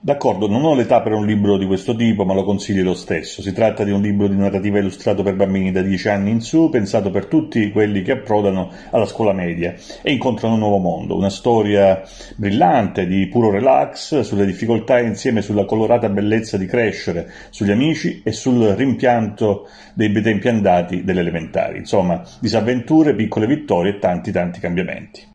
D'accordo, non ho l'età per un libro di questo tipo, ma lo consiglio lo stesso. Si tratta di un libro di narrativa illustrato per bambini da 10 anni in su, pensato per tutti quelli che approdano alla scuola media e incontrano un nuovo mondo. Una storia brillante, di puro relax, sulle difficoltà e insieme sulla colorata bellezza di crescere, sugli amici e sul rimpianto dei tempi andati delle elementari. Insomma, disavventure, piccole vittorie e tanti cambiamenti.